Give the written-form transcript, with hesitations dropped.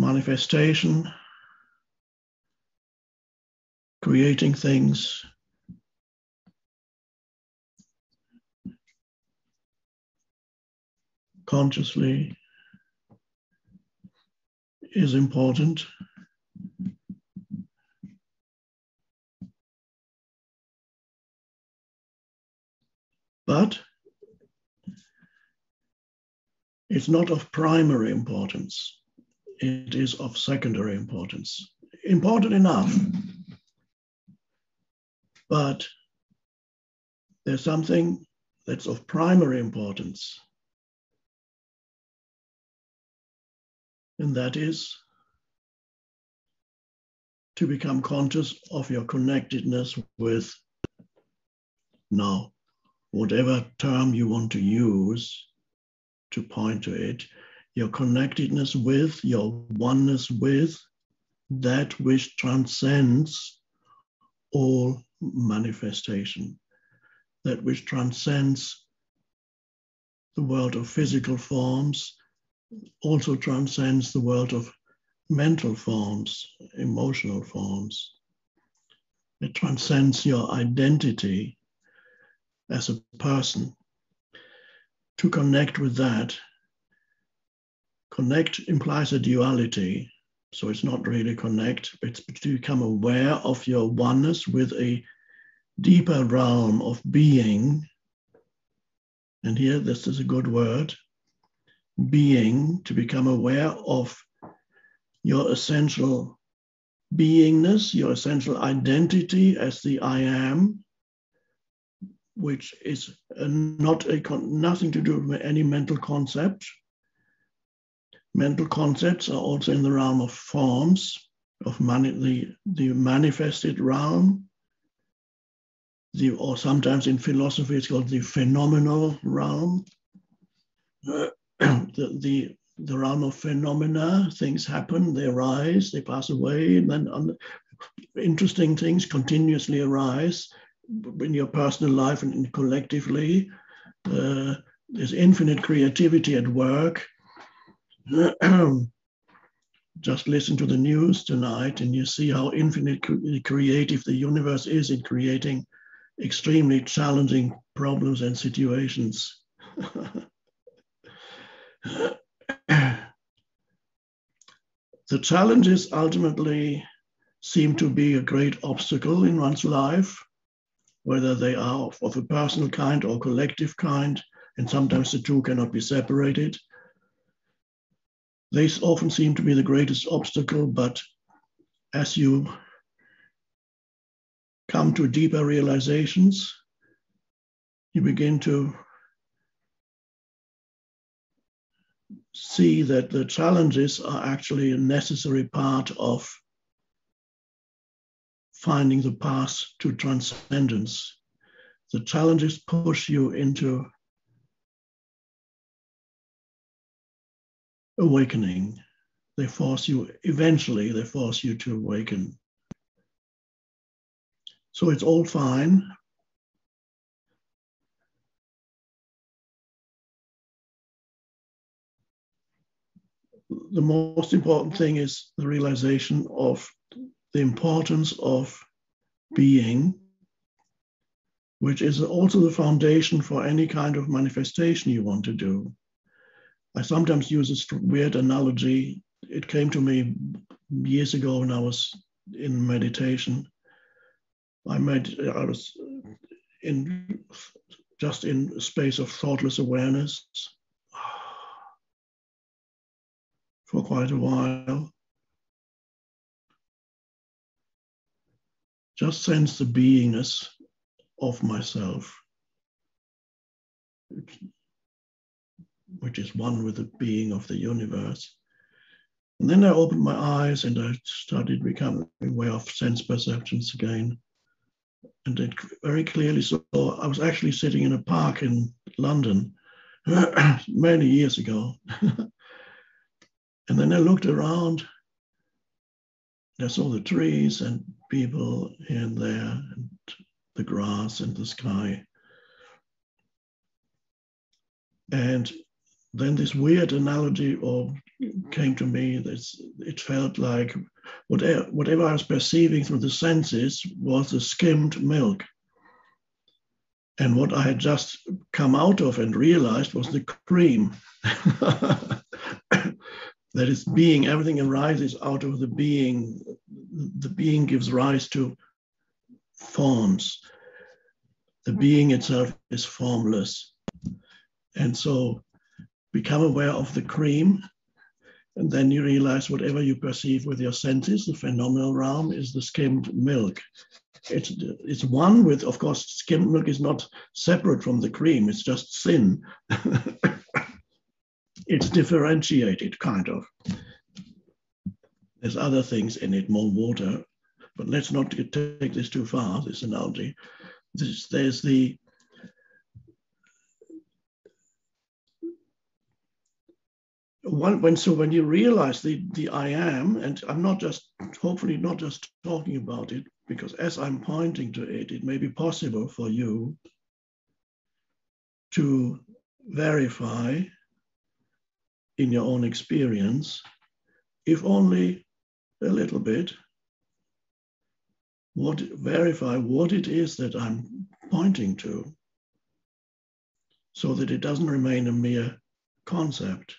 manifestation, creating things, consciously is important. But it's not of primary importance. It is of secondary importance. Important enough, but there's something that's of primary importance. And that is to become conscious of your connectedness with now, whatever term you want to use to point to it, your connectedness with, your oneness with that which transcends all manifestation, that which transcends the world of physical forms, also transcends the world of mental forms, emotional forms. It transcends your identity as a person. To connect with that, connect implies a duality. So it's not really connect, it's to become aware of your oneness with a deeper realm of being. And here, this is a good word. Being, to become aware of your essential beingness, your essential identity as the I am, which is nothing to do with any mental concept. Mental concepts are also in the realm of forms, of the manifested realm, or sometimes in philosophy it's called the phenomenal realm. The realm of phenomena, things happen, they arise, they pass away, and then interesting things continuously arise in your personal life and collectively. There's infinite creativity at work. Just listen to the news tonight and you see how infinitely creative the universe is in creating extremely challenging problems and situations. The challenges ultimately seem to be a great obstacle in one's life, whether they are of a personal kind or collective kind, and sometimes the two cannot be separated. They often seem to be the greatest obstacle, but as you come to deeper realizations, you begin to see that the challenges are actually a necessary part of finding the path to transcendence. The challenges push you into awakening. They force you, eventually they force you to awaken. So it's all fine. The most important thing is the realization of the importance of being, which is also the foundation for any kind of manifestation you want to do. I sometimes use this weird analogy. It came to me years ago when I was in meditation. I was just in a space of thoughtless awareness for quite a while. Just sense the beingness of myself, which is one with the being of the universe. And then I opened my eyes and I started becoming aware of sense perceptions again. And I very clearly saw, I was actually sitting in a park in London many years ago. And then I looked around and I saw the trees and people here and there, and the grass and the sky. And then this weird analogy or came to me that it felt like whatever I was perceiving through the senses was the skimmed milk. And what I had just come out of and realized was the cream. That is being, everything arises out of the being. The being gives rise to forms. The being itself is formless. And so become aware of the cream, and then you realize whatever you perceive with your senses, the phenomenal realm, is the skimmed milk. It's one with, of course, skimmed milk is not separate from the cream, it's just thin. It's differentiated, kind of. There's other things in it, more water, but let's not take this too far, this analogy. There's the one, when you realize the I am, and I'm not just, hopefully not just talking about it, because as I'm pointing to it, it may be possible for you to verify in your own experience, if only a little bit, verify what it is that I'm pointing to, so that it doesn't remain a mere concept.